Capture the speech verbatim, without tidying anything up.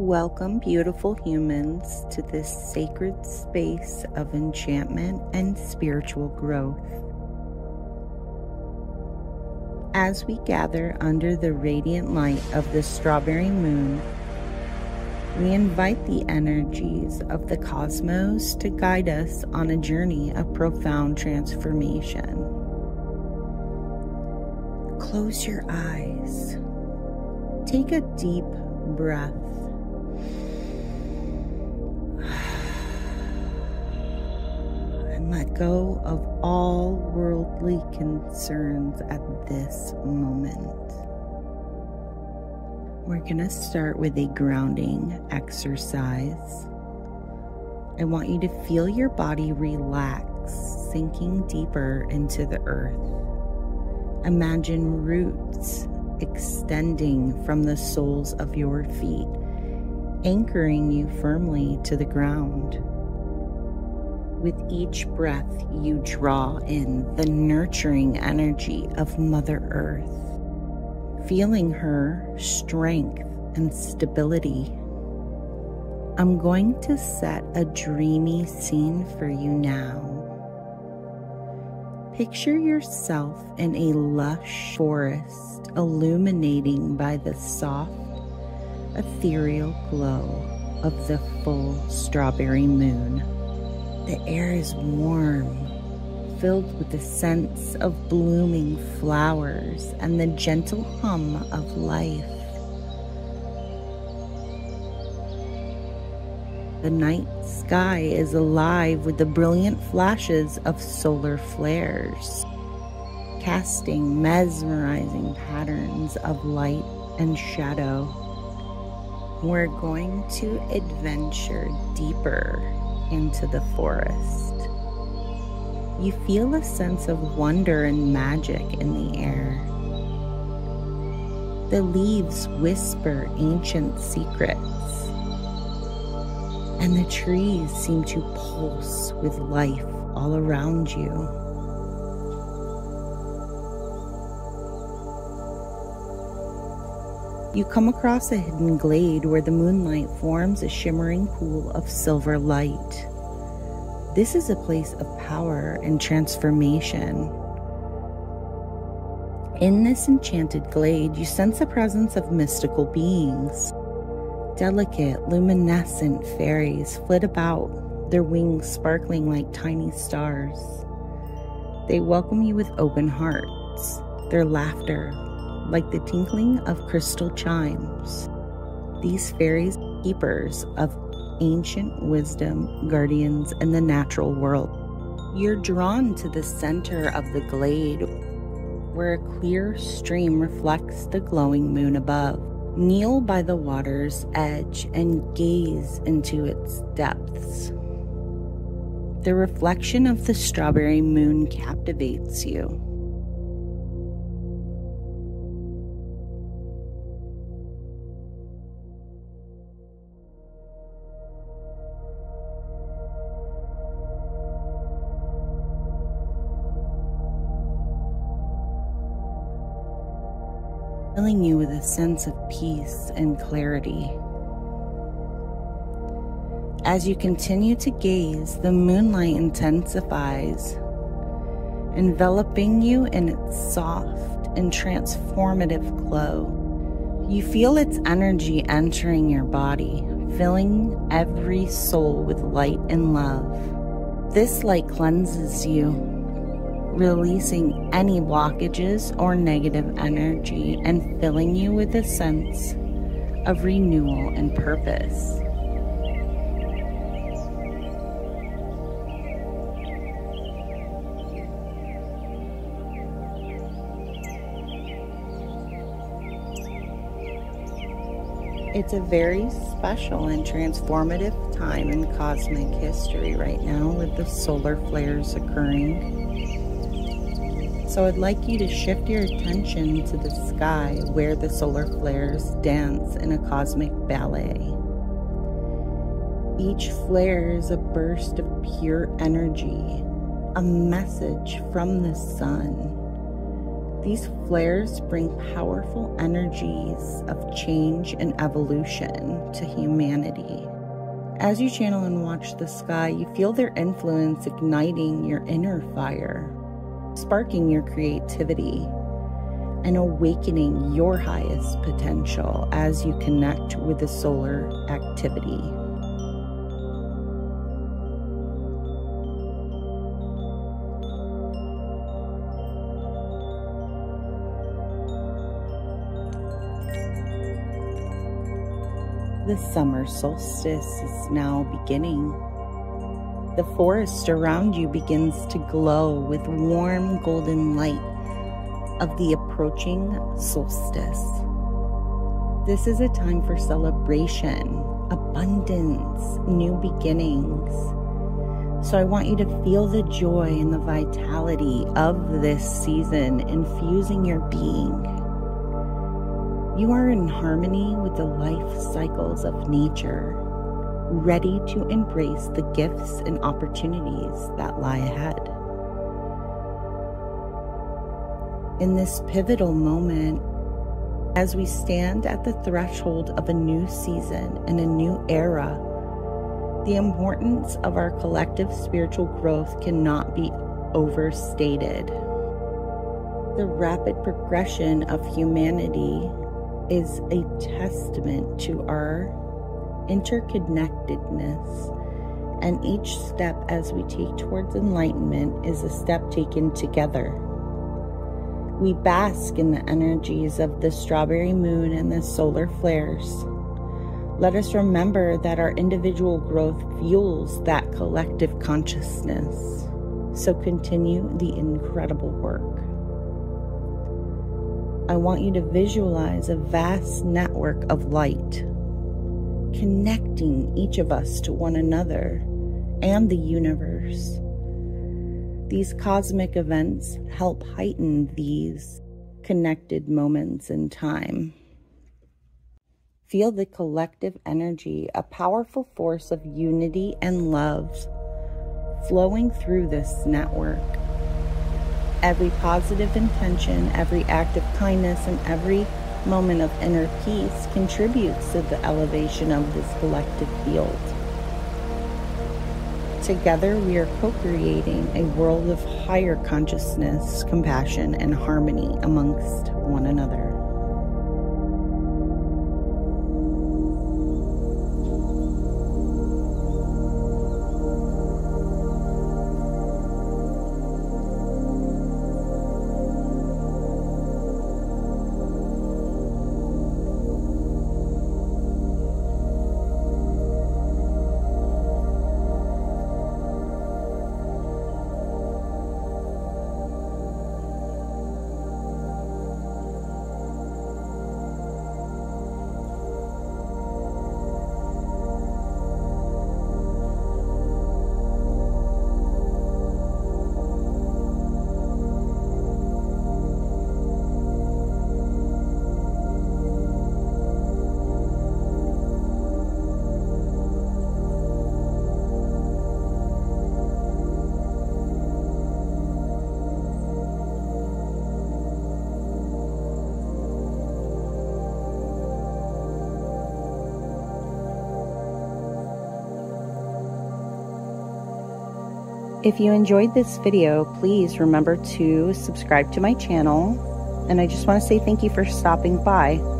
Welcome, beautiful humans, to this sacred space of enchantment and spiritual growth. As we gather under the radiant light of the strawberry moon, we invite the energies of the cosmos to guide us on a journey of profound transformation. Close your eyes. Take a deep breath. And let go of all worldly concerns at this moment. We're going to start with a grounding exercise. I want you to feel your body relax, sinking deeper into the earth. Imagine roots extending from the soles of your feet, anchoring you firmly to the ground. With each breath, you draw in the nurturing energy of Mother Earth, feeling her strength and stability. I'm going to set a dreamy scene for you now. Picture yourself in a lush forest, illuminating by the soft, ethereal glow of the full strawberry moon. The air is warm, filled with the scents of blooming flowers and the gentle hum of life. The night sky is alive with the brilliant flashes of solar flares, casting mesmerizing patterns of light and shadow. We're going to adventure deeper into the forest. You feel a sense of wonder and magic in the air. The leaves whisper ancient secrets, and the trees seem to pulse with life all around you. You come across a hidden glade where the moonlight forms a shimmering pool of silver light. This is a place of power and transformation. In this enchanted glade, you sense the presence of mystical beings. Delicate, luminescent fairies flit about, their wings sparkling like tiny stars. They welcome you with open hearts, their laughter like the tinkling of crystal chimes. These fairies are keepers of ancient wisdom, guardians in the natural world. You're drawn to the center of the glade, where a clear stream reflects the glowing moon above. Kneel by the water's edge and gaze into its depths. The reflection of the strawberry moon captivates you. Filling you with a sense of peace and clarity. As you continue to gaze, the moonlight intensifies, enveloping you in its soft and transformative glow. You feel its energy entering your body, filling every soul with light and love. This light cleanses you, releasing any blockages or negative energy and filling you with a sense of renewal and purpose. It's a very special and transformative time in cosmic history right now, with the solar flares occurring. So I'd like you to shift your attention to the sky, where the solar flares dance in a cosmic ballet. Each flare is a burst of pure energy, a message from the sun, These flares bring powerful energies of change and evolution to humanity. As you channel and watch the sky, you feel their influence igniting your inner fire, sparking your creativity, and awakening your highest potential as you connect with the solar activity. The summer solstice is now beginning. The forest around you begins to glow with warm golden light of the approaching solstice. This is a time for celebration, abundance, new beginnings. So I want you to feel the joy and the vitality of this season infusing your being. You are in harmony with the life cycles of nature, ready to embrace the gifts and opportunities that lie ahead. In this pivotal moment, as we stand at the threshold of a new season and a new era, the importance of our collective spiritual growth cannot be overstated. The rapid progression of humanity is a testament to our interconnectedness, and each step as we take towards enlightenment is a step taken together. We bask in the energies of the strawberry moon and the solar flares. Let us remember that our individual growth fuels that collective consciousness. So continue the incredible work. I want you to visualize a vast network of light, connecting each of us to one another and the universe. These cosmic events help heighten these connected moments in time. Feel the collective energy, a powerful force of unity and love flowing through this network. Every positive intention, every act of kindness, and every moment of inner peace contributes to the elevation of this collective field. Together, we are co-creating a world of higher consciousness, compassion, and harmony amongst one another. If you enjoyed this video, please remember to subscribe to my channel. And I just want to say thank you for stopping by.